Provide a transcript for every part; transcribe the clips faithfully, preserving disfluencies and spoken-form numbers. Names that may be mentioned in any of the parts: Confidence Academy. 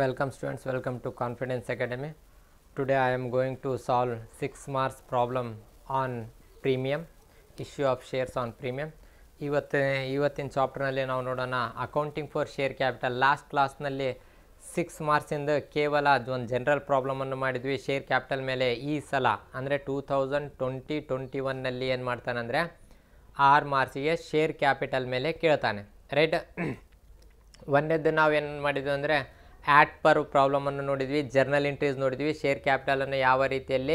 Welcome students, welcome to Confidence Academy. Today I am going to solve six marks problem on premium, issue of shares on premium. ಇವತ್ತು ಇವತ್ತಿನ chapter ನಲ್ಲಿ ನಾವು ನೋಡೋಣ accounting for share capital. Last class ನಲ್ಲಿ six marks ಇಂದ ಕೇವಲ ಒಂದು general problem ಅನ್ನು ಮಾಡಿದ್ವಿ ಶೇರ್ ಕ್ಯಾಪಿಟಲ್ ಮೇಲೆ. ಈ ಸಲ ಅಂದರೆ ಎರಡು ಸಾವಿರದ ಇಪ್ಪತ್ತು ಇಪ್ಪತ್ತೊಂದು ನಲ್ಲಿ ಏನು ಮಾಡ್ತಾನೆ ಅಂದರೆ ಆರು ಮಾರ್ಕ್ಸಿಗೆ ಶೇರ್ ಕ್ಯಾಪಿಟಲ್ ಮೇಲೆ ಕೇಳ್ತಾನೆ, ರೈಟ್. ಒಂದೇದ್ದು ನಾವೇನು ಮಾಡಿದ್ವಿ ಅಂದರೆ ಆಟ್ ಪರ್ ಪ್ರಾಬ್ಲಮನ್ನು ನೋಡಿದ್ವಿ, ಜರ್ನಲ್ ಎಂಟ್ರೀಸ್ ನೋಡಿದ್ವಿ, ಶೇರ್ ಕ್ಯಾಪಿಟಲನ್ನು ಯಾವ ರೀತಿಯಲ್ಲಿ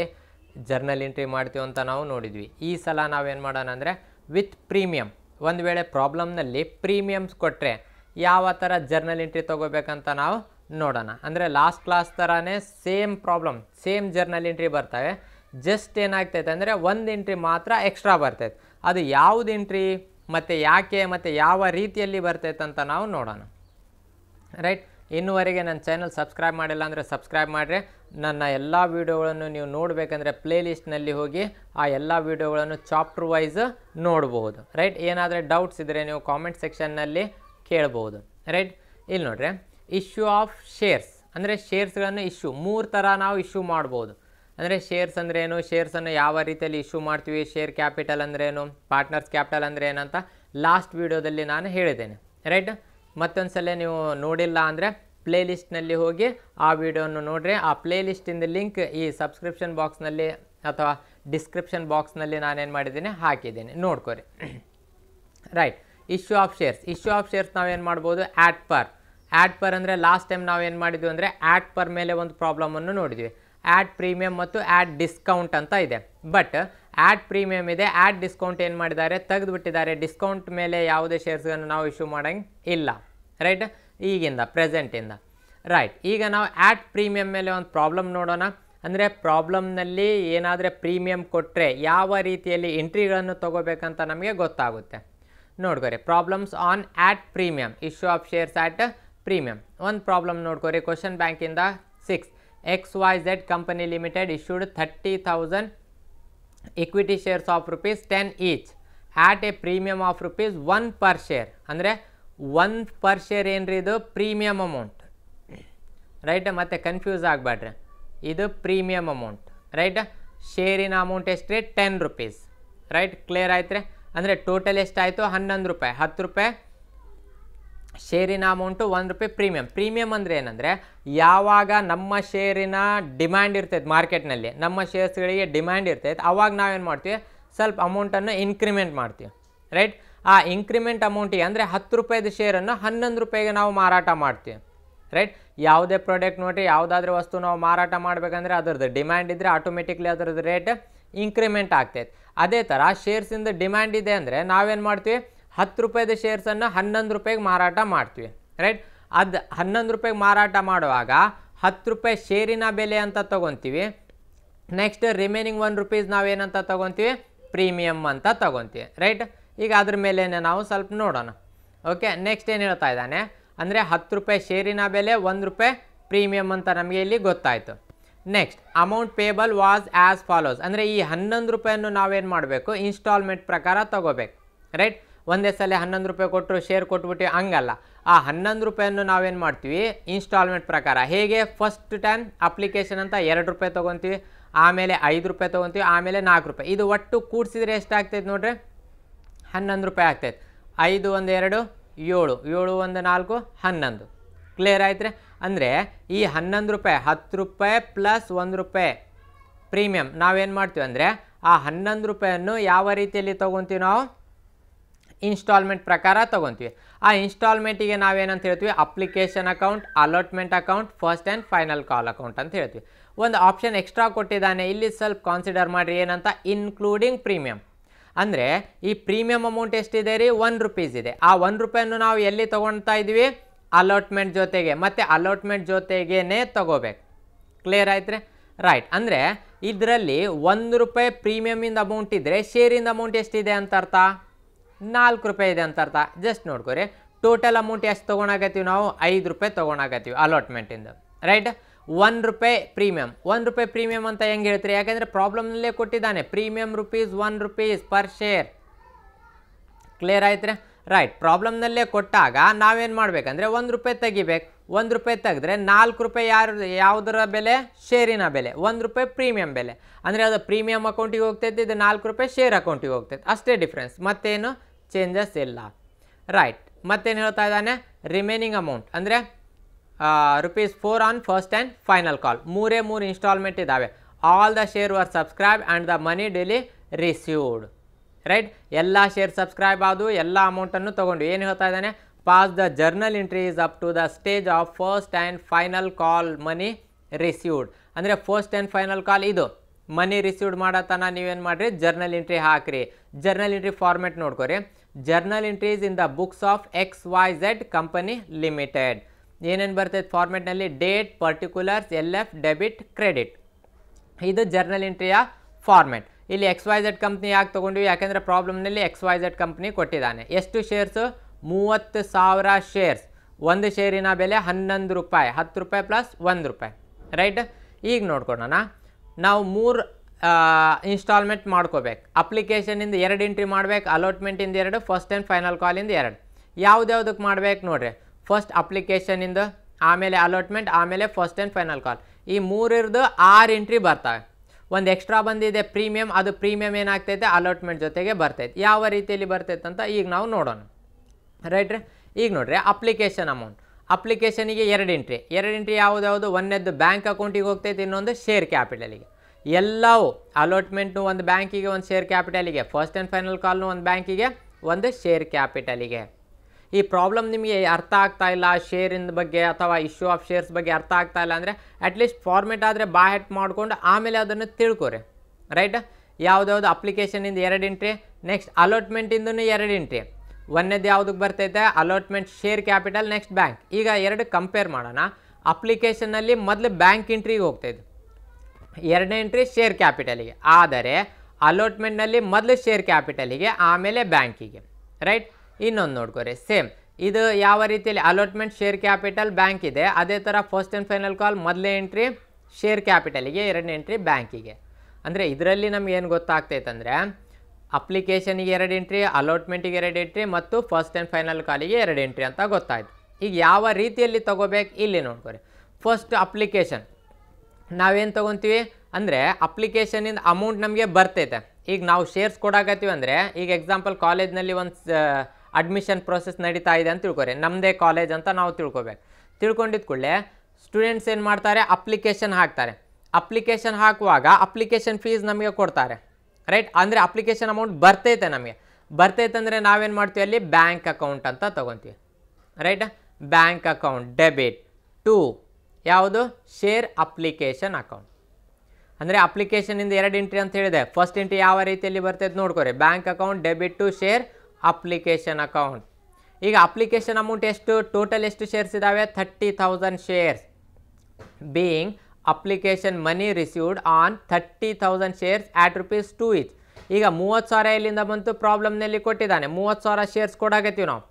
ಜರ್ನಲ್ ಎಂಟ್ರಿ ಮಾಡ್ತೀವಿ ಅಂತ ನಾವು ನೋಡಿದ್ವಿ. ಈ ಸಲ ನಾವೇನು ಮಾಡೋಣ ಅಂದರೆ ವಿತ್ ಪ್ರೀಮಿಯಮ್, ಒಂದು ವೇಳೆ ಪ್ರಾಬ್ಲಮ್ನಲ್ಲಿ ಪ್ರೀಮಿಯಮ್ಸ್ ಕೊಟ್ಟರೆ ಯಾವ ಥರ ಜರ್ನಲ್ ಎಂಟ್ರಿ ತೊಗೋಬೇಕಂತ ನಾವು ನೋಡೋಣ. ಅಂದರೆ ಲಾಸ್ಟ್ ಕ್ಲಾಸ್ ಥರನೇ same problem same journal entry ಬರ್ತವೆ, ಜಸ್ಟ್ ಏನಾಗ್ತೈತೆ ಅಂದರೆ ಒಂದು ಎಂಟ್ರಿ ಮಾತ್ರ ಎಕ್ಸ್ಟ್ರಾ ಬರ್ತೈತೆ. ಅದು ಯಾವುದು ಎಂಟ್ರಿ ಮತ್ತು ಯಾಕೆ ಮತ್ತು ಯಾವ ರೀತಿಯಲ್ಲಿ ಬರ್ತೈತೆ ಅಂತ ನಾವು ನೋಡೋಣ, ರೈಟ್. ಇನ್ನುವರೆಗೆ ನನ್ನ ಚಾನಲ್ ಸಬ್ಸ್ಕ್ರೈಬ್ ಮಾಡಿಲ್ಲ ಅಂದರೆ ಸಬ್ಸ್ಕ್ರೈಬ್ ಮಾಡಿರಿ. ನನ್ನ ಎಲ್ಲ ವೀಡಿಯೋಗಳನ್ನು ನೀವು ನೋಡಬೇಕಂದ್ರೆ ಪ್ಲೇಲಿಸ್ಟ್ನಲ್ಲಿ ಹೋಗಿ ಆ ಎಲ್ಲ ವೀಡಿಯೋಗಳನ್ನು ಚಾಪ್ಟರ್ ವೈಸ್ ನೋಡ್ಬೋದು, ರೈಟ್. ಏನಾದರೆ ಡೌಟ್ಸ್ ಇದ್ದರೆ ನೀವು ಕಾಮೆಂಟ್ ಸೆಕ್ಷನ್ನಲ್ಲಿ ಕೇಳ್ಬೋದು, ರೈಟ್. ಇಲ್ಲಿ ನೋಡ್ರಿ, ಇಶ್ಯೂ ಆಫ್ ಶೇರ್ಸ್ ಅಂದರೆ ಶೇರ್ಸ್ಗಳನ್ನು ಇಶ್ಯೂ ಮೂರು ಥರ ನಾವು ಇಶ್ಯೂ ಮಾಡ್ಬೋದು. ಅಂದರೆ ಶೇರ್ಸ್ ಅಂದ್ರೇನು, ಶೇರ್ಸನ್ನು ಯಾವ ರೀತಿಯಲ್ಲಿ ಇಶ್ಯೂ ಮಾಡ್ತೀವಿ, ಶೇರ್ ಕ್ಯಾಪಿಟಲ್ ಅಂದ್ರೇನು, ಪಾರ್ಟ್ನರ್ಸ್ ಕ್ಯಾಪಿಟಲ್ ಅಂದರೆ ಏನಂತ ಲಾಸ್ಟ್ ವೀಡಿಯೋದಲ್ಲಿ ನಾನು ಹೇಳಿದ್ದೇನೆ, ರೈಟ್. ಮತ್ತೊಂದು ಸಲ ನೀವು ನೋಡಿಲ್ಲ ಅಂದರೆ ಪ್ಲೇಲಿಸ್ಟ್ನಲ್ಲಿ ಹೋಗಿ ಆ ವಿಡಿಯೋವನ್ನು ನೋಡಿರಿ. ಆ ಪ್ಲೇಲಿಸ್ಟಿಂದ ಲಿಂಕ್ ಈ ಸಬ್ಸ್ಕ್ರಿಪ್ಷನ್ ಬಾಕ್ಸ್ನಲ್ಲಿ ಅಥವಾ ಡಿಸ್ಕ್ರಿಪ್ಷನ್ ಬಾಕ್ಸ್ನಲ್ಲಿ ನಾನೇನು ಮಾಡಿದ್ದೀನಿ ಹಾಕಿದ್ದೀನಿ, ನೋಡ್ಕೊರಿ, right. Issue of shares, issue of shares ನಾವೇನು ಮಾಡ್ಬೋದು ಆಟ್ ಪರ್. ಆಟ್ ಪರ್ ಅಂದರೆ ಲಾಸ್ಟ್ ಟೈಮ್ ನಾವೇನು ಮಾಡಿದ್ವಿ ಅಂದರೆ ಆಟ್ ಪರ್ ಮೇಲೆ ಒಂದು ಪ್ರಾಬ್ಲಮನ್ನು ನೋಡಿದ್ವಿ. ಆಟ್ ಪ್ರೀಮಿಯಮ್ ಮತ್ತು ಆಟ್ ಡಿಸ್ಕೌಂಟ್ ಅಂತ ಇದೆ, ಬಟ್ ಆಟ್ ಪ್ರೀಮಿಯಮ್ ಇದೆ, ಆಟ್ ಡಿಸ್ಕೌಂಟ್ ಏನು ಮಾಡಿದ್ದಾರೆ ತೆಗೆದುಬಿಟ್ಟಿದ್ದಾರೆ. ಡಿಸ್ಕೌಂಟ್ ಮೇಲೆ ಯಾವುದೇ ಶೇರ್ಸ್ಗಳನ್ನು ನಾವು ಇಶ್ಯೂ ಮಾಡೋಂಗೆ ಇಲ್ಲ, ರೈಟ್, ಈಗಿಂದ ಪ್ರೆಸೆಂಟಿಂದ, ರೈಟ್. ಈಗ ನಾವು ಆಟ್ ಪ್ರೀಮಿಯಮ್ ಮೇಲೆ ಒಂದು ಪ್ರಾಬ್ಲಮ್ ನೋಡೋಣ. ಅಂದರೆ ಪ್ರಾಬ್ಲಮ್ನಲ್ಲಿ ಏನಾದರೆ ಪ್ರೀಮಿಯಮ್ ಕೊಟ್ಟರೆ ಯಾವ ರೀತಿಯಲ್ಲಿ ಎಂಟ್ರಿಗಳನ್ನು ತೊಗೋಬೇಕಂತ ನಮಗೆ ಗೊತ್ತಾಗುತ್ತೆ. ನೋಡ್ಕೊರಿ, problems on at premium, issue of shares at premium. ಒಂದು ಪ್ರಾಬ್ಲಮ್ ನೋಡ್ಕೊರಿ, ಕ್ವಶನ್ ಬ್ಯಾಂಕಿಂದ six. X Y Z company limited issued thirty thousand equity shares of rupees ten each at a premium of rupees one per share. ಅಂದರೆ ಒಂದು per share ಏನ್ರಿ ಇದು premium amount, right. ಮತ್ತು confuse ಆಗಬೇಡ್ರಿ, ಇದು premium amount, right. ಶೇರಿನ amount ಎಷ್ಟು ರೀ, ಟೆನ್ ರುಪೀಸ್, ರೈಟ್. ಕ್ಲಿಯರ್ ಆಯ್ತು ರೀ. ಅಂದರೆ ಟೋಟಲ್ ಎಷ್ಟಾಯಿತು, ಹನ್ನೊಂದು ರೂಪಾಯಿ. ಹತ್ತು ರೂಪಾಯಿ ಶೇರಿನ ಅಮೌಂಟು, ಒಂದು ರೂಪಾಯಿ ಪ್ರೀಮಿಯಮ್. ಪ್ರೀಮಿಯಮ್ ಅಂದರೆ ಏನಂದರೆ ಯಾವಾಗ ನಮ್ಮ ಶೇರಿನ ಡಿಮ್ಯಾಂಡ್ ಇರ್ತೈತೆ ಮಾರ್ಕೆಟ್ನಲ್ಲಿ, ನಮ್ಮ ಶೇರ್ಸ್ಗಳಿಗೆ ಡಿಮ್ಯಾಂಡ್ ಇರ್ತೈತೆ, ಆವಾಗ ನಾವೇನು ಮಾಡ್ತೀವಿ ಸ್ವಲ್ಪ ಅಮೌಂಟನ್ನು ಇನ್ಕ್ರಿಮೆಂಟ್ ಮಾಡ್ತೀವಿ, ರೈಟ್. ಆ ಇನ್ಕ್ರಿಮೆಂಟ್ ಅಮೌಂಟಿಗೆ ಅಂದರೆ ಹತ್ತು ರೂಪಾಯಿದು ಶೇರನ್ನು ಹನ್ನೊಂದು ರೂಪಾಯಿಗೆ ನಾವು ಮಾರಾಟ ಮಾಡ್ತೀವಿ, ರೈಟ್. ಯಾವುದೇ ಪ್ರಾಡಕ್ಟ್ ನೋಡಿರಿ, ಯಾವುದಾದ್ರೂ ವಸ್ತು ನಾವು ಮಾರಾಟ ಮಾಡಬೇಕಂದ್ರೆ ಅದರದ್ದು ಡಿಮ್ಯಾಂಡ್ ಇದ್ದರೆ ಆಟೋಮೆಟಿಕ್ಲಿ ಅದರದ್ದು ರೇಟ್ ಇನ್ಕ್ರಿಮೆಂಟ್ ಆಗ್ತೈತೆ. ಅದೇ ಥರ ಶೇರ್ಸಿಂದ ಡಿಮ್ಯಾಂಡ್ ಇದೆ ಅಂದರೆ ನಾವೇನು ಮಾಡ್ತೀವಿ, ಹತ್ತು ರೂಪಾಯಿದ ಶೇರ್ಸನ್ನು ಹನ್ನೊಂದು ರೂಪಾಯಿಗೆ ಮಾರಾಟ ಮಾಡ್ತೀವಿ, ರೈಟ್. ಅದು ಹನ್ನೊಂದು ರೂಪಾಯಿಗೆ ಮಾರಾಟ ಮಾಡುವಾಗ ಹತ್ತು ರೂಪಾಯಿ ಶೇರಿನ ಬೆಲೆ ಅಂತ ತೊಗೊತೀವಿ. ನೆಕ್ಸ್ಟ್ ರಿಮೈನಿಂಗ್ ಒನ್ ರುಪೀಸ್ ನಾವೇನಂತ ತೊಗೊತೀವಿ, ಪ್ರೀಮಿಯಮ್ ಅಂತ ತೊಗೊತೀವಿ, ರೈಟ್. ಈಗ ಅದ್ರ ಮೇಲೆ ನಾವು ಸ್ವಲ್ಪ ನೋಡೋಣ, ಓಕೆ. ನೆಕ್ಸ್ಟ್ ಏನು ಹೇಳ್ತಾ ಇದ್ದಾನೆ ಅಂದರೆ ಹತ್ತು ರೂಪಾಯಿ ಶೇರಿನ ಬೆಲೆ ಒಂದು ರೂಪಾಯಿ ಪ್ರೀಮಿಯಮ್ ಅಂತ ನಮಗೆ ಇಲ್ಲಿ ಗೊತ್ತಾಯಿತು. Next amount payable was as follows. ಅಂದರೆ ಈ ಹನ್ನೊಂದು ರೂಪಾಯಿಯನ್ನು ನಾವೇನು ಮಾಡಬೇಕು, ಇನ್ಸ್ಟಾಲ್ಮೆಂಟ್ ಪ್ರಕಾರ ತೊಗೋಬೇಕು, ರೈಟ್. ಒಂದೇ ಸಲ ಹನ್ನೊಂದು ರೂಪಾಯಿ ಕೊಟ್ಟರು ಶೇರ್ ಕೊಟ್ಬಿಟ್ಟು ಹಂಗಲ್ಲ. ಆ ಹನ್ನೊಂದು ರೂಪಾಯನ್ನು ನಾವೇನು ಮಾಡ್ತೀವಿ ಇನ್ಸ್ಟಾಲ್ಮೆಂಟ್ ಪ್ರಕಾರ. ಹೇಗೆ, ಫಸ್ಟ್ ಟೈಮ್ ಅಪ್ಲಿಕೇಶನ್ ಅಂತ ಎರಡು ರೂಪಾಯಿ ತೊಗೊತೀವಿ, ಆಮೇಲೆ ಐದು ರೂಪಾಯಿ ತೊಗೊತೀವಿ, ಆಮೇಲೆ ನಾಲ್ಕು ರೂಪಾಯಿ. ಇದು ಒಟ್ಟು ಕೂಡಿಸಿದ್ರೆ ಎಷ್ಟಾಗ್ತೈತೆ ನೋಡಿರಿ, ಹನ್ನೊಂದು ರೂಪಾಯಿ ಆಗ್ತೈತೆ. ಐದು ಒಂದು ಎರಡು ಏಳು, ಏಳು ಒಂದು ನಾಲ್ಕು ಹನ್ನೊಂದು. ಕ್ಲಿಯರ್ ಆಯ್ತು ರೀ. ಅಂದರೆ ಈ ಹನ್ನೊಂದು ರೂಪಾಯಿ, ಹತ್ತು ರೂಪಾಯಿ ಪ್ಲಸ್ ಒಂದು ರೂಪಾಯಿ ಪ್ರೀಮಿಯಮ್ ನಾವೇನು ಮಾಡ್ತೀವಿ ಅಂದರೆ ಆ ಹನ್ನೊಂದು ರೂಪಾಯನ್ನು ಯಾವ ರೀತಿಯಲ್ಲಿ ತೊಗೊತೀವಿ ನಾವು, ಇನ್ಸ್ಟಾಲ್ಮೆಂಟ್ ಪ್ರಕಾರ ತೊಗೊತೀವಿ. ಆ ಇನ್ಸ್ಟಾಲ್ಮೆಂಟಿಗೆ ನಾವೇನಂತ ಹೇಳ್ತೀವಿ, application account, allotment account, first and final call account ಅಂತ ಹೇಳ್ತೀವಿ. ಒಂದು ಆಪ್ಷನ್ ಎಕ್ಸ್ಟ್ರಾ ಕೊಟ್ಟಿದ್ದಾನೆ, ಇಲ್ಲಿ ಸ್ವಲ್ಪ ಕಾನ್ಸಿಡರ್ ಮಾಡಿರಿ. ಏನಂತ, ಇನ್ಕ್ಲೂಡಿಂಗ್ ಪ್ರೀಮಿಯಮ್. ಅಂದರೆ ಈ ಪ್ರೀಮಿಯಮ್ ಅಮೌಂಟ್ ಎಷ್ಟಿದೆ ರೀ, ಒನ್ ರುಪೀಸ್ ಇದೆ. ಆ ಒನ್ ರೂಪಾಯನ್ನು ನಾವು ಎಲ್ಲಿ ತೊಗೊಳ್ತಾ ಇದ್ದೀವಿ, ಅಲಾಟ್ಮೆಂಟ್ ಜೊತೆಗೆ, ಮತ್ತು ಅಲಾಟ್ಮೆಂಟ್ ಜೊತೆಗೇ ತೊಗೋಬೇಕು. ಕ್ಲಿಯರ್ ಆಯ್ತು ರೀ, ರೈಟ್. ಅಂದರೆ ಇದರಲ್ಲಿ ಒಂದು ರೂಪಾಯಿ ಪ್ರೀಮಿಯಮಿಂದ ಅಮೌಂಟ್ ಇದ್ದರೆ ಶೇರಿಂದ ಅಮೌಂಟ್ ಎಷ್ಟಿದೆ ಅಂತ ಅರ್ಥ, ನಾಲ್ಕು ರೂಪಾಯಿ ಇದೆ ಅಂತ ಅರ್ಥ. ಜಸ್ಟ್ ನೋಡ್ಕೊರಿ, ಟೋಟಲ್ ಅಮೌಂಟ್ ಎಷ್ಟು ತೊಗೊಳಕತ್ತೀವಿ ನಾವು, ಐದು ರೂಪಾಯಿ ತೊಗೊಳಕತ್ತೀವಿ ಅಲಾಟ್ಮೆಂಟಿಂದ, ರೈಟ್. ಒಂದು ರೂಪಾಯಿ ಪ್ರೀಮಿಯಮ್, ಒಂದು ರೂಪಾಯಿ ಪ್ರೀಮಿಯಮ್ ಅಂತ ಹೆಂಗೆ ಹೇಳ್ತೀರಿ, ಯಾಕೆಂದರೆ ಪ್ರಾಬ್ಲಮ್ನಲ್ಲೇ ಕೊಟ್ಟಿದ್ದಾನೆ premium rupees one rupees per share. Clear ಆಯ್ತು ರೀ. ರೈಟ್ ಪ್ರಾಬ್ಲಮ್ನಲ್ಲೇ ಕೊಟ್ಟಾಗ ನಾವೇನು ಮಾಡಬೇಕಂದ್ರೆ ಒಂದು ರೂಪಾಯಿ ತೆಗಿಬೇಕು. ಒಂದು ರೂಪಾಯಿ ತೆಗೆದ್ರೆ ನಾಲ್ಕು ರೂಪಾಯಿ ಯಾರು ಯಾವುದರ ಬೆಲೆ ಷೇರಿನ ಬೆಲೆ ಒಂದು ರೂಪಾಯಿ ಪ್ರೀಮಿಯಂ ಬೆಲೆ ಅಂದರೆ ಅದು ಪ್ರೀಮಿಯಂ ಅಕೌಂಟಿಗೆ ಹೋಗ್ತಿತ್ತು, ಇದು ನಾಲ್ಕು ರೂಪಾಯಿ ಷೇರ್ ಅಕೌಂಟಿಗೆ ಹೋಗ್ತಿತ್ತು, ಅಷ್ಟೇ ಡಿಫ್ರೆನ್ಸ್, ಮತ್ತೇನು ಚೇಂಜಸ್ ಇಲ್ಲ. ರೈಟ್ ಮತ್ತೇನು ಹೇಳ್ತಾ ಇದ್ದಾನೆ ರಿಮೇನಿಂಗ್ ಅಮೌಂಟ್ ಅಂದರೆ rupees four on first and final call, ಮೂರೇ ಮೂರು ಇನ್ಸ್ಟಾಲ್ಮೆಂಟ್ ಇದ್ದಾವೆ. All the share were subscribe and the money daily received. Right ಎಲ್ಲ ಶೇರ್ ಸಬ್ಸ್ಕ್ರೈಬ್ ಆದವು, ಎಲ್ಲ ಅಮೌಂಟನ್ನು ತೊಗೊಂಡು. ಏನು ಹೇಳ್ತಾ ಇದ್ದಾನೆ pass the journal entry is up to the stage of first and final call money received ಅಂದರೆ ಫಸ್ಟ್ ಆ್ಯಂಡ್ ಫೈನಲ್ ಕಾಲ್ ಇದು ಮನಿ ರಿಸೀವ್ಡ್ ಮಾಡತನ ನೀವೇನು ಮಾಡಿರಿ ಜರ್ನಲ್ ಎಂಟ್ರಿ ಹಾಕಿರಿ. ಜರ್ನಲ್ ಎಂಟ್ರಿ ಫಾರ್ಮೆಟ್ ನೋಡ್ಕೊರಿ, journal entries in the books of X Y Z company limited. ಏನೇನು ಬರ್ತೈತೆ ಫಾರ್ಮೆಟ್ನಲ್ಲಿ date particulars L F debit credit, ಇದು ಜರ್ನಲ್ ಎಂಟ್ರಿಯ ಫಾರ್ಮೆಟ್. ಇಲ್ಲಿ ಎಕ್ಸ್ ವೈ ಝೆಡ್ ಕಂಪ್ನಿ ಯಾಕೆ ತೊಗೊಂಡ್ವಿ ಯಾಕೆಂದರೆ ಪ್ರಾಬ್ಲಮ್ನಲ್ಲಿ ಎಕ್ಸ್ ವೈ ಝೆಡ್ ಕಂಪ್ನಿ ಕೊಟ್ಟಿದ್ದಾನೆ. ಎಷ್ಟು ಶೇರ್ಸು ಮೂವತ್ತು ಸಾವಿರ ಶೇರ್ಸ್, ಒಂದು ಶೇರಿನ ಬೆಲೆ ಹನ್ನೊಂದು ರೂಪಾಯಿ, ಹತ್ತು ರೂಪಾಯಿ ಪ್ಲಸ್ ಒಂದು ರೂಪಾಯಿ. ರೈಟ್ ಈಗ ನೋಡ್ಕೊಳೋಣ ನಾವು ಮೂರು ಇನ್ಸ್ಟಾಲ್ಮೆಂಟ್ ಮಾಡ್ಕೋಬೇಕು. ಅಪ್ಲಿಕೇಶನಿಂದ ಎರಡು ಎಂಟ್ರಿ ಮಾಡ್ಬೇಕು, ಅಲೋಟ್ಮೆಂಟಿಂದ ಎರಡು, ಫಸ್ಟ್ ಆ್ಯಂಡ್ ಫೈನಲ್ ಕಾಲಿಂದ ಎರಡು. ಯಾವುದ್ಯಾವುದಕ್ಕೆ ಮಾಡ್ಬೇಕು ನೋಡಿರಿ, ಫಸ್ಟ್ ಅಪ್ಲಿಕೇಶನಿಂದ ಆಮೇಲೆ ಅಲೋಟ್ಮೆಂಟ್ ಆಮೇಲೆ ಫಸ್ಟ್ ಆ್ಯಂಡ್ ಫೈನಲ್ ಕಾಲ್, ಈ ಮೂರಿರ್ದು ಆರು ಎಂಟ್ರಿ ಬರ್ತವೆ. ಒಂದು ಎಕ್ಸ್ಟ್ರಾ ಬಂದಿದೆ ಪ್ರೀಮಿಯಮ್, ಅದು ಪ್ರೀಮಿಯಮ್ ಏನಾಗ್ತೈತೆ ಅಲೋಟ್ಮೆಂಟ್ ಜೊತೆಗೆ ಬರ್ತೈತೆ. ಯಾವ ರೀತಿಯಲ್ಲಿ ಬರ್ತೈತೆ ಅಂತ ಈಗ ನಾವು ನೋಡೋಣ. ರೈಟ್ ರೀ ಈಗ ನೋಡ್ರಿ ಅಪ್ಲಿಕೇಶನ್ ಅಮೌಂಟ್, ಅಪ್ಲಿಕೇಶನಿಗೆ ಎರಡು ಎಂಟ್ರಿ, ಎರಡು ಎಂಟ್ರಿ ಯಾವುದ್ಯಾವುದು ಒಂದೆದ್ದು ಬ್ಯಾಂಕ್ ಅಕೌಂಟಿಗೆ ಹೋಗ್ತೈತೆ, ಇನ್ನೊಂದು ಶೇರ್ ಕ್ಯಾಪಿಟಲಿಗೆ. ಎಲ್ಲವೂ ಅಲೋಟ್ಮೆಂಟ್ನು ಒಂದು ಬ್ಯಾಂಕಿಗೆ, ಒಂದು ಶೇರ್ ಕ್ಯಾಪಿಟಲಿಗೆ, ಫಸ್ಟ್ ಆ್ಯಂಡ್ ಫೈನಲ್ ಕಾಲ್ನು ಒಂದು ಬ್ಯಾಂಕಿಗೆ, ಒಂದು ಶೇರ್ ಕ್ಯಾಪಿಟಲಿಗೆ. ಈ ಪ್ರಾಬ್ಲಮ್ ನಿಮಗೆ ಅರ್ಥ ಆಗ್ತಾ ಇಲ್ಲ ಶೇರಿನ ಬಗ್ಗೆ ಅಥವಾ ಇಶ್ಯೂ ಆಫ್ ಶೇರ್ಸ್ ಬಗ್ಗೆ ಅರ್ಥ ಆಗ್ತಾ ಇಲ್ಲ ಅಂದರೆ ಅಟ್ಲೀಸ್ಟ್ ಫಾರ್ಮೆಟ್ ಆದರೆ ಬಾಯ್ ಹೆಟ್ ಮಾಡಿಕೊಂಡು ಆಮೇಲೆ ಅದನ್ನು ತಿಳ್ಕೊರಿ. ರೈಟ್ ಯಾವುದ್ಯಾವುದು ಅಪ್ಲಿಕೇಶನಿಂದ ಎರಡು ಎಂಟ್ರಿ, ನೆಕ್ಸ್ಟ್ ಅಲೋಟ್ಮೆಂಟಿಂದೂ ಎರಡು ಎಂಟ್ರಿ, ಒಂದೇದು ಯಾವುದಕ್ಕೆ ಬರ್ತೈತೆ allotment share capital next bank. ಈಗ ಎರಡು ಕಂಪೇರ್ ಮಾಡೋಣ. ಅಪ್ಲಿಕೇಶನಲ್ಲಿ ಮೊದಲು ಬ್ಯಾಂಕ್ ಎಂಟ್ರಿಗೆ ಹೋಗ್ತಾಯಿದ್ದು, ಎರಡನೇ ಎಂಟ್ರಿ ಶೇರ್ ಕ್ಯಾಪಿಟಲಿಗೆ, ಆದರೆ ಅಲೋಟ್ಮೆಂಟ್ನಲ್ಲಿ ಮೊದಲು ಶೇರ್ ಕ್ಯಾಪಿಟಲಿಗೆ ಆಮೇಲೆ ಬ್ಯಾಂಕಿಗೆ. ರೈಟ್ ಇನ್ನೊಂದು ನೋಡ್ಕೊರಿ ಸೇಮ್, ಇದು ಯಾವ ರೀತಿಯಲ್ಲಿ ಅಲೋಟ್ಮೆಂಟ್ ಶೇರ್ ಕ್ಯಾಪಿಟಲ್ ಬ್ಯಾಂಕ್ ಇದೆ, ಅದೇ ಥರ ಫಸ್ಟ್ ಆ್ಯಂಡ್ ಫೈನಲ್ ಕಾಲ್ ಮೊದಲೇ ಎಂಟ್ರಿ ಶೇರ್ ಕ್ಯಾಪಿಟಲಿಗೆ, ಎರಡನೇ ಎಂಟ್ರಿ ಬ್ಯಾಂಕಿಗೆ. ಅಂದರೆ ಇದರಲ್ಲಿ ನಮ್ಗೆ ಏನು ಗೊತ್ತಾಗ್ತೈತೆ ಅಂದರೆ ಅಪ್ಲಿಕೇಶನಿಗೆ ಎರಡು ಎಂಟ್ರಿ, ಅಲೋಟ್ಮೆಂಟಿಗೆ ಎರಡು ಎಂಟ್ರಿ ಮತ್ತು ಫಸ್ಟ್ ಆ್ಯಂಡ್ ಫೈನಲ್ ಕಾಲಿಗೆ ಎರಡು ಎಂಟ್ರಿ ಅಂತ ಗೊತ್ತಾಯಿತು. ಈಗ ಯಾವ ರೀತಿಯಲ್ಲಿ ತೊಗೋಬೇಕು ಇಲ್ಲಿ ನೋಡ್ಕೊರಿ. ಫಸ್ಟ್ ಅಪ್ಲಿಕೇಶನ್ ನಾವೇನು ತೊಗೊತೀವಿ ಅಂದರೆ ಅಪ್ಲಿಕೇಶನಿಂದ ಅಮೌಂಟ್ ನಮಗೆ ಬರ್ತೈತೆ. ಈಗ ನಾವು ಶೇರ್ಸ್ ಕೊಡಾಕತ್ತೀವಿ ಅಂದರೆ ಈಗ ಎಕ್ಸಾಂಪಲ್ ಕಾಲೇಜ್ನಲ್ಲಿ ಒಂದು ಅಡ್ಮಿಷನ್ ಪ್ರೊಸೆಸ್ ನಡೀತಾ ಇದೆ ಅಂತ ತಿಳ್ಕೊರಿ, ನಮ್ಮದೇ ಕಾಲೇಜ್ ಅಂತ ನಾವು ತಿಳ್ಕೊಬೇಕು. ತಿಳ್ಕೊಂಡಿದ್ದ ಕೂಡಲೇ ಸ್ಟೂಡೆಂಟ್ಸ್ ಏನು ಮಾಡ್ತಾರೆ ಅಪ್ಲಿಕೇಶನ್ ಹಾಕ್ತಾರೆ. ಅಪ್ಲಿಕೇಶನ್ ಹಾಕುವಾಗ ಅಪ್ಲಿಕೇಶನ್ ಫೀಸ್ ನಮಗೆ ಕೊಡ್ತಾರೆ. ರೈಟ್ ಅಂದರೆ ಅಪ್ಲಿಕೇಶನ್ ಅಮೌಂಟ್ ಬರ್ತೈತೆ, ನಮಗೆ ಬರ್ತೈತೆ ಅಂದರೆ ನಾವೇನು ಮಾಡ್ತೀವಿ ಅಲ್ಲಿ ಬ್ಯಾಂಕ್ ಅಕೌಂಟ್ ಅಂತ ತೊಗೊತೀವಿ. Right bank account debit to ಯಾವುದು ಶೇರ್ ಅಪ್ಲಿಕೇಶನ್ ಅಕೌಂಟ್. ಅಂದರೆ ಅಪ್ಲಿಕೇಶನಿಂದ ಎರಡು ಎಂಟ್ರಿ ಅಂತ ಹೇಳಿದೆ, ಫಸ್ಟ್ ಎಂಟ್ರಿ ಯಾವ ರೀತಿಯಲ್ಲಿ ಬರ್ತೈತೆ ನೋಡ್ಕೊರಿ, bank account debit to share application account. ಈಗ ಅಪ್ಲಿಕೇಶನ್ ಅಮೌಂಟ್ ಎಷ್ಟು, ಟೋಟಲ್ ಎಷ್ಟು ಶೇರ್ಸ್ ಇದ್ದಾವೆ thirty thousand shares, being application money received on thirty thousand shares at rupees two each. ಈಗ ಮೂವತ್ತು ಸಾವಿರ ಎಲ್ಲಿಂದ ಬಂತು ಪ್ರಾಬ್ಲಮ್ನಲ್ಲಿ ಕೊಟ್ಟಿದ್ದಾನೆ, ಮೂವತ್ತು ಸಾವಿರ ಶೇರ್ಸ್ ಕೊಡಾಕತ್ತೀವಿ ನಾವು,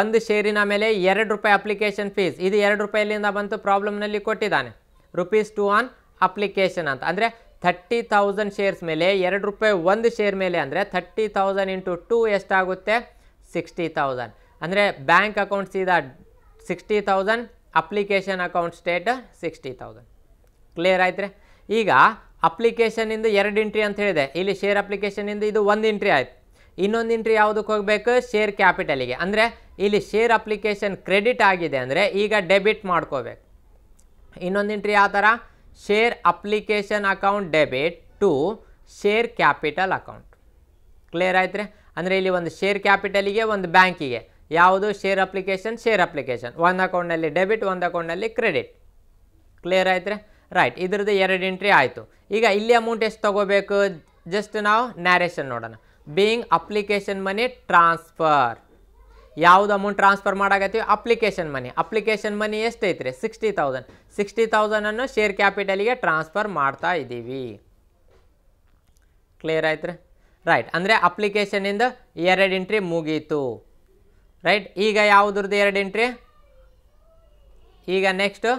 ಒಂದು ಶೇರಿನ ಮೇಲೆ ಎರಡು ರೂಪಾಯಿ ಅಪ್ಲಿಕೇಶನ್ ಫೀಸ್, ಇದು ಎರಡು ರೂಪಾಯಿಲಿಂದ ಬಂತು ಪ್ರಾಬ್ಲಮ್ನಲ್ಲಿ ಕೊಟ್ಟಿದ್ದಾನೆ, ರುಪೀಸ್ ಟು ಆನ್ ಅಪ್ಲಿಕೇಶನ್ ಅಂತ. ಅಂದರೆ ಥರ್ಟಿ ಥೌಸಂಡ್ ಶೇರ್ಸ್ ಮೇಲೆ ಎರಡು ರೂಪಾಯಿ ಒಂದು ಶೇರ್ ಮೇಲೆ ಅಂದರೆ ಥರ್ಟಿ ಥೌಸಂಡ್ ಇಂಟು ಟು ಎಷ್ಟಾಗುತ್ತೆ ಸಿಕ್ಸ್ಟಿ ಥೌಸಂಡ್. ಅಂದರೆ ಬ್ಯಾಂಕ್ ಅಕೌಂಟ್ ಸೀದಾ sixty thousand, application account state sixty thousand. Clear ಆಯ್ತು. ಈಗ ಅಪ್ಲಿಕೇಶನಿಂದ ಎರಡು ಎಂಟ್ರಿ ಅಂತ ಹೇಳಿದೆ, ಇಲ್ಲಿ ಶೇರ್ ಅಪ್ಲಿಕೇಶನಿಂದ ಇದು ಒಂದು ಎಂಟ್ರಿ ಆಯಿತು. ಇನ್ನೊಂದು ಎಂಟ್ರಿ ಯಾವುದಕ್ಕೆ ಹೋಗಬೇಕು ಶೇರ್ ಕ್ಯಾಪಿಟಲಿಗೆ. ಅಂದರೆ ಇಲ್ಲಿ ಶೇರ್ ಅಪ್ಲಿಕೇಶನ್ ಕ್ರೆಡಿಟ್ ಆಗಿದೆ ಅಂದರೆ ಈಗ ಡೆಬಿಟ್ ಮಾಡ್ಕೋಬೇಕು. ಇನ್ನೊಂದು ಎಂಟ್ರಿ ಯಾವ ಥರ share application account debit to share capital account. Clear ಆಯ್ತು. ಅಂದರೆ ಇಲ್ಲಿ ಒಂದು ಶೇರ್ ಕ್ಯಾಪಿಟಲಿಗೆ ಒಂದು ಬ್ಯಾಂಕಿಗೆ, ಯಾವುದು ಶೇರ್ ಅಪ್ಲಿಕೇಶನ್ ಶೇರ್ ಅಪ್ಲಿಕೇಶನ್, ಒಂದು ಅಕೌಂಟ್ನಲ್ಲಿ ಡೆಬಿಟ್ ಒಂದು ಅಕೌಂಟ್ನಲ್ಲಿ ಕ್ರೆಡಿಟ್. ಕ್ಲಿಯರ್ ಆಯ್ತು. ರೈಟ್ ಇದ್ರದ್ದು ಎರಡು ಎಂಟ್ರಿ ಆಯಿತು. ಈಗ ಇಲ್ಲಿ ಅಮೌಂಟ್ ಎಷ್ಟು ತೊಗೋಬೇಕು ಜಸ್ಟ್ ನಾವು ನ್ಯಾರೇಷನ್ ನೋಡೋಣ. ಬೀಯಿಂಗ್ ಅಪ್ಲಿಕೇಶನ್ ಮನಿ ಟ್ರಾನ್ಸ್ಫರ್, ಯಾವುದು ಅಮೌಂಟ್ ಟ್ರಾನ್ಸ್ಫರ್ ಮಾಡಾಕತ್ತೀವಿ ಅಪ್ಲಿಕೇಶನ್ ಮನಿ. ಅಪ್ಲಿಕೇಶನ್ ಮನಿ ಎಷ್ಟೈತೆ ರೀ ಸಿಕ್ಸ್ಟಿ ತೌಸಂಡ್, ಸಿಕ್ಸ್ಟಿ ತೌಸಂಡನ್ನು ಶೇರ್ ಕ್ಯಾಪಿಟಲಿಗೆ ಟ್ರಾನ್ಸ್ಫರ್ ಮಾಡ್ತಾ ಇದ್ದೀವಿ. ಕ್ಲಿಯರ್ ಆಯ್ತು ರೀ. ರೈಟ್ ಅಂದರೆ ಅಪ್ಲಿಕೇಶನಿಂದ ಎರಡು ಎಂಟ್ರಿ ಮುಗೀತು. ರೈಟ್ ಈಗ ಯಾವುದ್ರದ್ದು ಎರಡು ಎಂಟ್ರಿ, ಈಗ ನೆಕ್ಸ್ಟು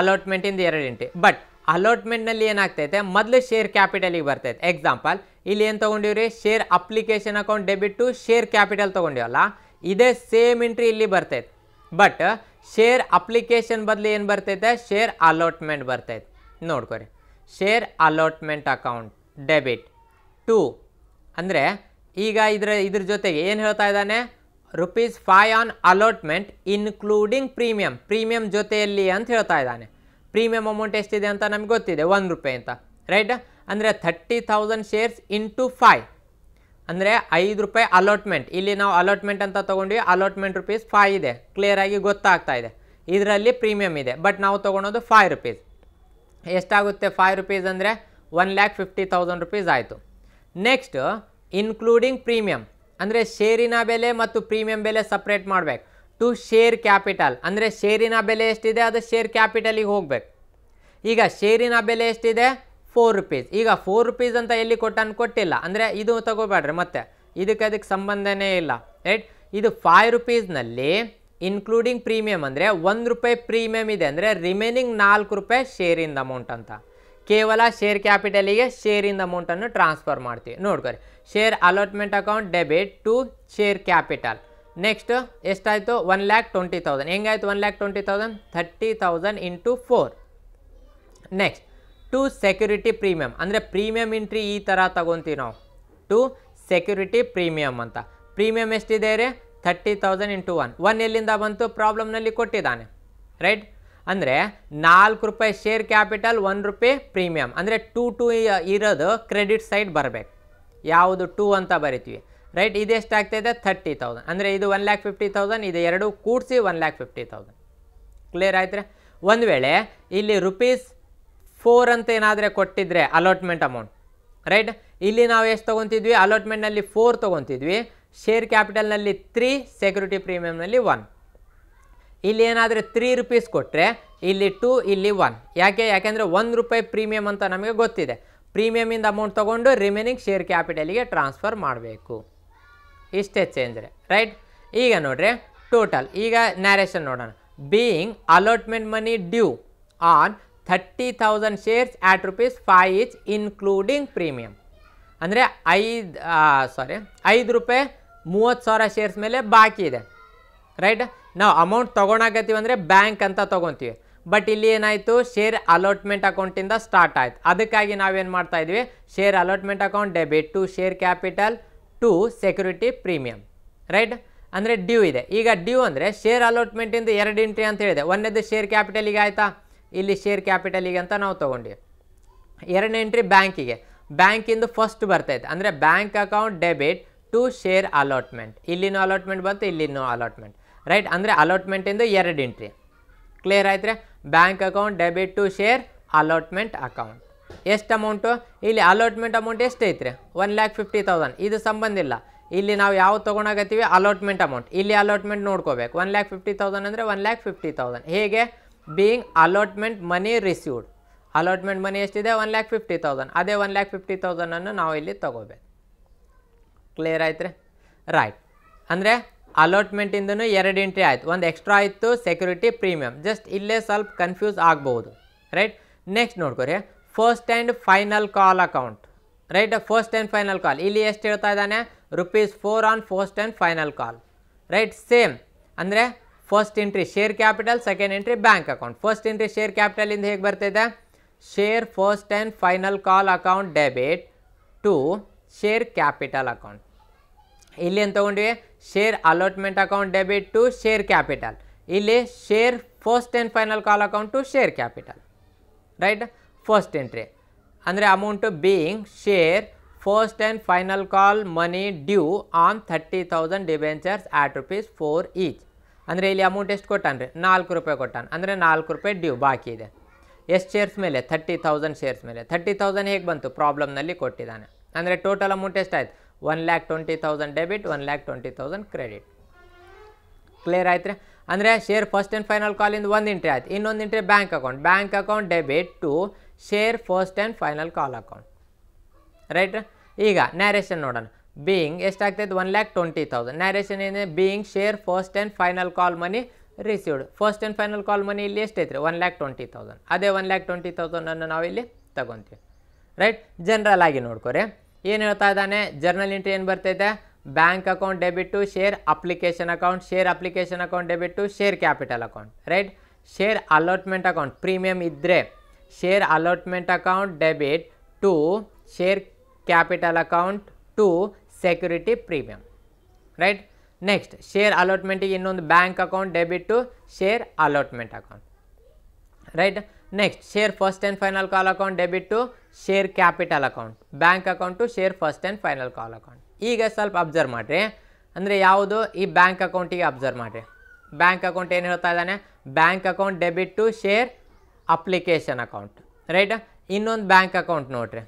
ಅಲೋಟ್ಮೆಂಟಿಂದ ಎರಡು ಎಂಟ್ರಿ. ಬಟ್ ಅಲೋಟ್ಮೆಂಟ್ನಲ್ಲಿ ಏನಾಗ್ತೈತೆ ಮೊದಲು ಶೇರ್ ಕ್ಯಾಪಿಟಲಿಗೆ ಬರ್ತೈತೆ. ಎಕ್ಸಾಂಪಲ್ ಇಲ್ಲಿ ಏನು ತಗೊಂಡಿವ್ರಿ share application account debit to share capital ತಗೊಂಡಿವಲ್ಲ ಇದೆ ಸೇಮ್ ಎಂಟ್ರಿ ಇಲ್ಲಿ ಬರ್ತೈತೆ ಬಟ್ ಶೇರ್ ಅಪ್ಲಿಕೇಶನ್ ಬದಲು ಏನು ಬರ್ತೈತೆ ಶೇರ್ ಅಲಾಟ್ಮೆಂಟ್ ಬರ್ತೈತೆ ನೋಡ್ಕೊರಿ share allotment account debit to ಅಂದ್ರೆ ಈಗ ಇದರ ಇದರ ಜೊತೆಗೆ ಏನು ಹೇಳ್ತಾ ಇದ್ದಾನೆ rupees five on allotment including premium premium जोतेयल्ली अंत हेळ्ता इद्दाने प्रीमियम अमौंट एष्टिदे अंत नमगे गोत्तिदे वन रूपायि अंत राइट अंद्रे thirty thousand shares into five अंद्रे फाइव रूपायि अलॉटमेंट इल्ली नावु अलॉटमेंट अंत तगोंडिवि अलॉटमेंट रूपीस फाइव इदे क्लियर आगि गोत्ताग्ता इदे इदरल्ली प्रीमियम इदे बट नावु तगोंडोदु फाइव रूपीस एष्टागुत्ते फाइव रूपीस अंद्रे one lakh fifty thousand rupees आयितु नेक्स्ट इनक्लूडिंग प्रीमियम अंद्रे शेरिन बेले मत्तु प्रीमियम बेले सेपरेट माडबेकु टू शेर कैपिटल अंद्रे शेरिन बेले एष्टिदे अदु शेर कैपिटल गे होगबेकु ಈಗ शेरिन बेले एष्टिदे फोर रुपीस ಈಗ फोर रुपीस ಅಂತ ಎಲ್ಲಿ ಕೊಟ್ಟನ್ ಕೊಟ್ಟಿಲ್ಲ ಅಂದ್ರೆ ಇದು ತಗೋಬೇಡ್ರಿ ಮತ್ತೆ ಇದಕ್ಕೆ ಅದಕ್ಕೆ ಸಂಬಂಧನೇ ಇಲ್ಲ ರೈಟ್ ಇದು फाइव रुपीस ನಲ್ಲಿ ಇನ್ಕ್ಲೂಡಿಂಗ್ ಪ್ರೀಮಿಯಂ ಅಂದ್ರೆ वन ರೂಪಾಯಿ ಪ್ರೀಮಿಯಂ ಇದೆ ಅಂದ್ರೆ ರಿಮೈನಿಂಗ್ फोर ರೂಪಾಯಿ ಶೇರ್ ಇನ್ ಅಮೌಂಟ್ ಅಂತ केवल शेर कैपिटल के शेर अमौंट ट्रांसफर माड्तीवि नोड्कोळ्ळि share allotment account debit to share capital next एष्टायितु वन लाख ट्वेंटी थाउजेंड हेगायितु one lakh twenty thousand thirty thousand into four next to security premium अंद्रे प्रीमियम एंट्री ई तर तगोंतीवि नावु टू सेक्यूरीटी प्रीमियम अंत प्रीमियम एष्टिदे रे thirty thousand into one one एल्लिंद बंतु प्रॉब्लम नल्लि कोट्टिदाने राइट अंद्रे फोर रूपाय शेर कैपिटल वन रूपाय प्रीमियम अंद्रे टू टू इरोदु क्रेडिट साइड बरबेकु यावुदु टू अंत बरीतीवि राइट इदु एष्टु आगुत्तिदे थर्टी थाउजेंड अंद्रे इदु वन लाख फिफ्टी थाउजेंड इदु एरडु कूडिसि one lakh fifty thousand clear आयतरे ओंदु वेळे इल्ली रुपीस फोर अंत एनादरे कोट्टिद्रे अलॉटमेंट अमौंट राइट इल्ली नावु एष्टु तगोंतिद्ವಿ अलॉटमेंट नल्ली फोर तगोंतिद्ವಿ शेर कैपिटल नल्ली थ्री सेक्यूरिटी प्रीमियम नल्ली वन ಇಲ್ಲಿ ಏನಾದರೂ थ्री ರೂಪಾಯಿ ಕೊಟ್ರೆ ಇಲ್ಲಿ टू ಇಲ್ಲಿ वन ಯಾಕೆ ಯಾಕೆಂದ್ರೆ वन ರೂಪಾಯಿ ಪ್ರೀಮಿಯಂ ಅಂತ ನಮಗೆ ಗೊತ್ತಿದೆ ಪ್ರೀಮಿಯಂ ಇಂದ ಅಮೌಂಟ್ ತಗೊಂಡು ರಿಮೈನಿಂಗ್ ಶೇರ್ ಕ್ಯಾಪಿಟಲ್ ಗೆ ಟ್ರಾನ್ಸ್ಫರ್ ಮಾಡಬೇಕು ಇಷ್ಟೇ ಚೇಂಜ್ ರೈಟ್ ಈಗ ನೋಡ್ರೆ ಟೋಟಲ್ ಈಗ ನರೇಷನ್ ನೋಡೋಣ being allotment money due on thirty thousand shares at rupees five is including premium ಅಂದ್ರೆ फाइव ಸಾರಿ फाइव ರೂಪಾಯಿ थर्टी थाउजेंड ಶೇರ್ಸ್ ಮೇಲೆ ಬಾಕಿ ಇದೆ ರೈಟ್ ना अमौंट तक बैंक अंत तक बट इलेनु शेर अलॉटमेंट अकाउंट स्टार्ट आयत अद्कि नावेनता share allotment account debit to share capital to security premium right अंदर ड्यू है ड्यू अरे शेर अलॉटमेंट एरडु एंट्री अंत ओन्नेदु शेर कैपिटल आयता इल्ली शेर कैपिटल अंत ना तक एरडने एंट्री बैंक बैंक फस्ट बरता है bank account debit to share allotment इल्लिनु अलॉटमेंट बंतु इल्लिनु अलॉटमेंट राइट अंदर अलॉटमेंट एरडु एंट्री क्लियर आयतु bank account debit to share allotment account एष्टु अमौंट इल्ली अलॉटमेंट अमौंट एष्टु ऐत्रि वन लाख फिफ्टी थाउजेंड इदु संबंध इल्ल इल्ली नावु याव तगोंडागत्तीवि अलॉटमेंट अमौंट इल्ली अलॉटमेंट नोड्कोबेकु वन लाख फिफ्टी थाउजेंड अंद्रे वन लाख फिफ्टी थाउजेंड हेगे being allotment money received allotment money एष्टिदे वन लाख फिफ्टी थाउजेंड अदे वन लाख फिफ्टी थाउजेंड अन्नु नावु इल्ली तगोबेकु क्लियर आयतु राइट अंद्रे अलॉटमेंट इंदनु एरडु एंट्री आयतु ओंदु एक्स्ट्रा आयतु सेक्यूरिटी प्रीमियम जस्ट इल्ले स्वल्प कन्फ्यूज आगबहुदु राइट नेक्स्ट नोड्कोळ्ळि first and final call account right first and final call इल्लि एष्टु हेळ्ता इद्दाने rupees four on first and final call right same अंद्रे first entry share capital second entry bank account first entry share capital इंद हेगे बर्तिदे share first and final call account debit to share capital account इल्लेन तगोंडिवे share allotment account debit to share capital इल्ले share first and final call account to share capital right first entry अंद्रे amount being share first and final call money due on thirty thousand debentures at rupees four each अंद्रे इल्ले amount एष्टु कोट्टाने four रूपायि कोट्टाने अंद्रे four रूपायि due बाकी इदे एष्टु शेयर्स मेले थर्टी थाउजेंड शेयर्स मेले थर्टी थाउजेंड हेगे बंतु प्रॉब्लम नल्लि कोट्टिदाने अंद्रे टोटल अमौंट एष्टु आयतु one lakh twenty thousand debit one lakh twenty thousand credit clear आयत अंद्रे share first and final call इंद ओंदु एंट्री आयतु इन्नोंदु entry bank account bank account debit to share first and final call account right ಈಗ narration ನೋಡೋಣ ಬೀಯಿಂಗ್ ಎಷ್ಟು ಆಗ್ತಿದೆ one lakh twenty thousand narration ಏನೇ being share first and final call money received first and final call money ಇಲ್ಲಿ ಎಷ್ಟು ಐತ್ರಿ one lakh twenty thousand ಅದೇ one lakh twenty thousand ಅನ್ನು ನಾವು ಇಲ್ಲಿ ತಗೊಂತೀವಿ ರೈಟ್ ಜನರಲ್ ಆಗಿ ನೋಡ್ಕೊರಿ ಏನು ಹೇಳ್ತಾ ಇದ್ದಾನೆ, ಜರ್ನಲ್ ಎಂಟ್ರಿ ಏನು ಬರ್ತಿದೆ, bank account debit to share application account, share application account debit to share capital account, right. Share allotment account premium ಇದ್ದರೆ share allotment account debit to share capital account to security premium, right. Next share ಅಲಾಟ್ಮೆಂಟಿಗೆ ಇನ್ನೊಂದು bank account debit to share allotment account, right. Next share first and final call account debit to share capital account, bank account to share first and final call account. ಈಗ ಸ್ವಲ್ಪ observe ಮಾಡಿರಿ, ಅಂದರೆ ಯಾವುದು ಈ bank ಅಕೌಂಟಿಗೆ observe ಮಾಡಿರಿ. Bank account ಏನು ಹೇಳ್ತಾ ಇದ್ದಾನೆ, bank account debit to share application account, right. ಇನ್ನೊಂದು ಬ್ಯಾಂಕ್ ಅಕೌಂಟ್ ನೋಡ್ರಿ,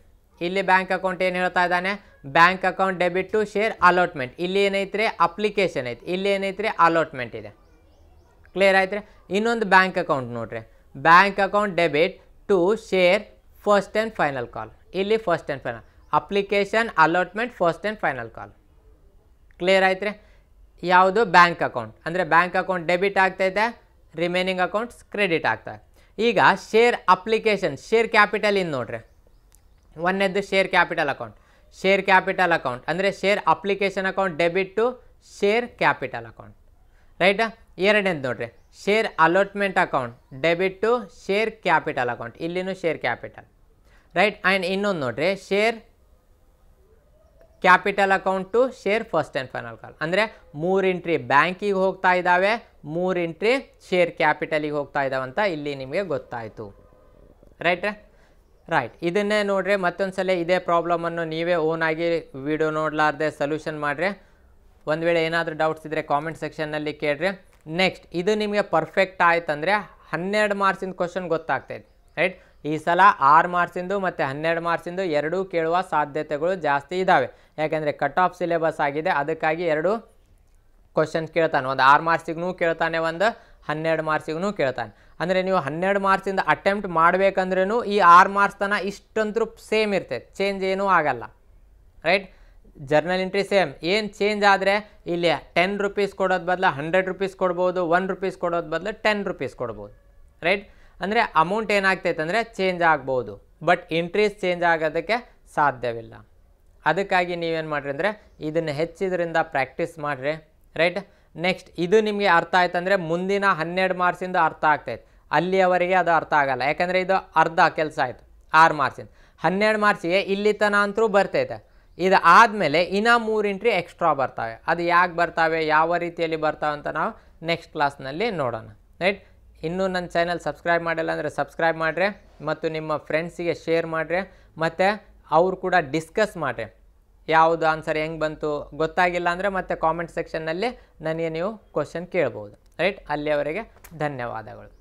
ಇಲ್ಲಿ ಬ್ಯಾಂಕ್ ಅಕೌಂಟ್ ಏನು ಹೇಳ್ತಾ ಇದ್ದಾನೆ, bank account debit to share allotment. ಇಲ್ಲಿ ಏನೈತ್ರಿ ಅಪ್ಲಿಕೇಶನ್ ಐತೆ, ಇಲ್ಲಿ ಏನೈತ್ರಿ ಅಲಾಟ್ಮೆಂಟ್ ಇದೆ, ಕ್ಲಿಯರ್ ಆಯ್ತು ರೀ. ಇನ್ನೊಂದು ಬ್ಯಾಂಕ್ ಅಕೌಂಟ್ ನೋಡ್ರಿ, bank account debit to share first and final call. ಇಲ್ಲಿ first and final application allotment first and final call, clear ಆಯ್ತು ರೀ. ಯಾವುದು ಬ್ಯಾಂಕ್ ಅಕೌಂಟ್ ಅಂದರೆ ಬ್ಯಾಂಕ್ ಅಕೌಂಟ್ ಡೆಬಿಟ್ ಆಗ್ತೈತೆ, ರಿಮೇನಿಂಗ್ ಅಕೌಂಟ್ಸ್ ಕ್ರೆಡಿಟ್ ಆಗ್ತವೆ. ಈಗ ಶೇರ್ ಅಪ್ಲಿಕೇಶನ್, ಶೇರ್ ಕ್ಯಾಪಿಟಲ್ ಇನ್ನು ನೋಡ್ರಿ, ಒಂದನೇದ್ದು share capital account. Share capital account ಅಂದರೆ share application account debit to share capital account, ರೈಟಾ. ಎರಡನೇದು ನೋಡ್ರಿ, share allotment account debit to share capital account, ಇಲ್ಲಿನೂ ಶೇರ್ ಕ್ಯಾಪಿಟಲ್, ರೈಟ್. ಆ್ಯಂಡ್ ಇನ್ನೊಂದು ನೋಡ್ರಿ, share capital account to share first and final call. ಅಂದರೆ ಮೂರು entry ಬ್ಯಾಂಕಿಗೆ ಹೋಗ್ತಾ ಇದ್ದಾವೆ, ಮೂರು ಎಂಟ್ರಿ ಶೇರ್ ಕ್ಯಾಪಿಟಲಿಗೆ ಹೋಗ್ತಾ ಇದ್ದಾವಂತ ಇಲ್ಲಿ ನಿಮಗೆ ಗೊತ್ತಾಯಿತು, ರೈಟ್ರಾ, ರೈಟ್. ಇದನ್ನೇ ನೋಡ್ರಿ, ಮತ್ತೊಂದು ಸಲ ಇದೇ ಪ್ರಾಬ್ಲಮನ್ನು ನೀವೇ ಓನಾಗಿ ವಿಡಿಯೋ ನೋಡಲಾರ್ದೆ ಸೊಲ್ಯೂಷನ್ ಮಾಡಿರಿ. ಒಂದು ವೇಳೆ ಏನಾದರೂ ಡೌಟ್ಸ್ ಇದ್ದರೆ ಕಾಮೆಂಟ್ ಸೆಕ್ಷನ್ನಲ್ಲಿ ಕೇಳಿರಿ. ನೆಕ್ಸ್ಟ್ ಇದು ನಿಮಗೆ ಪರ್ಫೆಕ್ಟ್ ಆಯ್ತಂದರೆ ಹನ್ನೆರಡು ಮಾರ್ಕ್ಸಿಂದ ಕ್ವಶನ್ ಗೊತ್ತಾಗ್ತೈತೆ, ರೈಟ್. ಈ ಸಲ ಆರು ಮಾರ್ಕ್ಸಿಂದು ಮತ್ತು ಹನ್ನೆರಡು ಮಾರ್ಕ್ಸಿಂದು ಎರಡೂ ಕೇಳುವ ಸಾಧ್ಯತೆಗಳು ಜಾಸ್ತಿ ಇದ್ದಾವೆ, ಯಾಕೆಂದರೆ ಕಟ್ ಆಫ್ ಸಿಲೆಬಸ್ ಆಗಿದೆ. ಅದಕ್ಕಾಗಿ ಎರಡು ಕ್ವಶನ್ ಕೇಳ್ತಾನೆ, ಒಂದು ಆರು ಮಾರ್ಕ್ಸಿಗೂ ಕೇಳ್ತಾನೆ, ಒಂದು ಹನ್ನೆರಡು ಮಾರ್ಕ್ಸಿಗೂ ಕೇಳ್ತಾನೆ. ಅಂದರೆ ನೀವು ಹನ್ನೆರಡು ಮಾರ್ಕ್ಸಿಂದ ಅಟೆಂಪ್ಟ್ ಮಾಡಬೇಕಂದ್ರೂ ಈ ಆರು ಮಾರ್ಕ್ಸ್ ತನ ಇಷ್ಟಂತರೂ ಸೇಮ್ ಇರ್ತೈತೆ, ಚೇಂಜ್ ಏನೂ ಆಗಲ್ಲ, ರೈಟ್. ಜರ್ನಲ್ ಎಂಟ್ರಿ ಸೇಮ್, ಏನು ಚೇಂಜ್ ಆದರೆ ಇಲ್ಲಿ ಟೆನ್ ರುಪೀಸ್ ಕೊಡೋದು ಬದಲು ಹಂಡ್ರೆಡ್ ರುಪೀಸ್ ಕೊಡ್ಬೋದು, ಒನ್ ರುಪೀಸ್ ಕೊಡೋದು ಬದಲು ಟೆನ್ ರುಪೀಸ್ ಕೊಡ್ಬೋದು, ರೈಟ್. ಅಂದರೆ ಅಮೌಂಟ್ ಏನಾಗ್ತೈತೆ ಅಂದರೆ ಚೇಂಜ್ ಆಗ್ಬೋದು, ಬಟ್ ಇಂಟ್ರೆಸ್ಟ್ ಚೇಂಜ್ ಆಗೋದಕ್ಕೆ ಸಾಧ್ಯವಿಲ್ಲ. ಅದಕ್ಕಾಗಿ ನೀವೇನು ಮಾಡಿರಿ ಅಂದರೆ ಇದನ್ನು ಹೆಚ್ಚಿದ್ರಿಂದ ಪ್ರಾಕ್ಟೀಸ್ ಮಾಡಿರಿ, ರೈಟ್. ನೆಕ್ಸ್ಟ್ ಇದು ನಿಮಗೆ ಅರ್ಥ ಆಯ್ತು ಅಂದರೆ ಮುಂದಿನ ಹನ್ನೆರಡು ಮಾರ್ಕ್ಸಿಂದ ಅರ್ಥ ಆಗ್ತೈತೆ, ಅಲ್ಲಿಯವರೆಗೆ ಅದು ಅರ್ಥ ಆಗಲ್ಲ, ಯಾಕಂದರೆ ಇದು ಅರ್ಧ ಕೆಲಸ ಆಯಿತು. ಆರು ಮಾರ್ಕ್ಸಿಂದ ಹನ್ನೆರಡು ಮಾರ್ಕ್ಸಿಗೆ ಇಲ್ಲಿ ತನ ಅಂತರೂ ಬರ್ತೈತೆ, ಇದು ಆದಮೇಲೆ ಇನ್ನೂ ಮೂರು ಎಂಟ್ರಿ ಎಕ್ಸ್ಟ್ರಾ ಬರ್ತವೆ. ಅದು ಯಾಕೆ ಬರ್ತವೆ, ಯಾವ ರೀತಿಯಲ್ಲಿ ಬರ್ತವೆ ಅಂತ ನಾವು ನೆಕ್ಸ್ಟ್ ಕ್ಲಾಸ್ನಲ್ಲಿ ನೋಡೋಣ, ರೈಟ್. ಇನ್ನೂ ನನ್ನ ಚಾನಲ್ ಸಬ್ಸ್ಕ್ರೈಬ್ ಮಾಡಿಲ್ಲ ಅಂದರೆ ಸಬ್ಸ್ಕ್ರೈಬ್ ಮಾಡಿರಿ ಮತ್ತು ನಿಮ್ಮ ಫ್ರೆಂಡ್ಸಿಗೆ ಶೇರ್ ಮಾಡಿರಿ, ಮತ್ತು ಅವರು ಕೂಡ ಡಿಸ್ಕಸ್ ಮಾಡಿರಿ. ಯಾವುದು ಆನ್ಸರ್ ಹೆಂಗೆ ಬಂತು ಗೊತ್ತಾಗಿಲ್ಲ ಅಂದರೆ ಮತ್ತೆ ಕಾಮೆಂಟ್ ಸೆಕ್ಷನ್ನಲ್ಲಿ ನನಗೆ ನೀವು ಕ್ವಶನ್ ಕೇಳ್ಬೋದು, ರೈಟ್. ಅಲ್ಲಿಯವರೆಗೆ ಧನ್ಯವಾದಗಳು.